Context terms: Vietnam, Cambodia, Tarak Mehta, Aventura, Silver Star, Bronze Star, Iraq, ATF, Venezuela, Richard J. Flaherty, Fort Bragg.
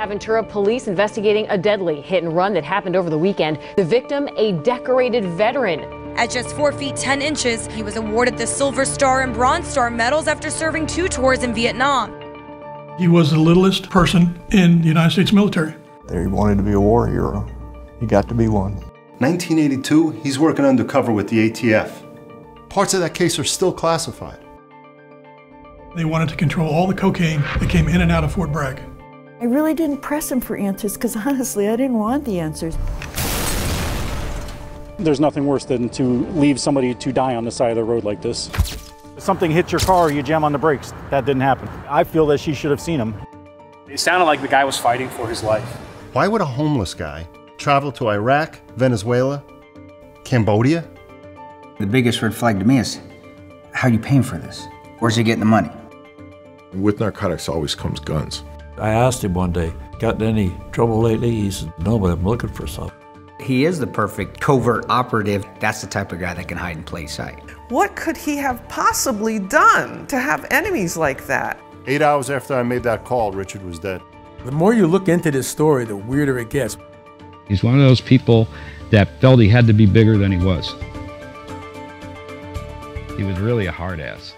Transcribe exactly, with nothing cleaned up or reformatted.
Aventura police investigating a deadly hit and run that happened over the weekend. The victim, a decorated veteran. At just four feet ten inches, he was awarded the Silver Star and Bronze Star medals after serving two tours in Vietnam. He was the littlest person in the United States military. He wanted to be a war hero. He got to be one. nineteen eighty-two, he's working undercover with the A T F. Parts of that case are still classified. They wanted to control all the cocaine that came in and out of Fort Bragg. I really didn't press him for answers because honestly, I didn't want the answers. There's nothing worse than to leave somebody to die on the side of the road like this. Something hits your car, you jam on the brakes. That didn't happen. I feel that she should have seen him. It sounded like the guy was fighting for his life. Why would a homeless guy travel to Iraq, Venezuela, Cambodia? The biggest red flag to me is, how are you paying for this? Where's he getting the money? With narcotics always comes guns. I asked him one day, got in any trouble lately? He said, no, but I'm looking for something. He is the perfect covert operative. That's the type of guy that can hide in plain sight. What could he have possibly done to have enemies like that? Eight hours after I made that call, Richard was dead. The more you look into this story, the weirder it gets. He's one of those people that felt he had to be bigger than he was. He was really a hard ass.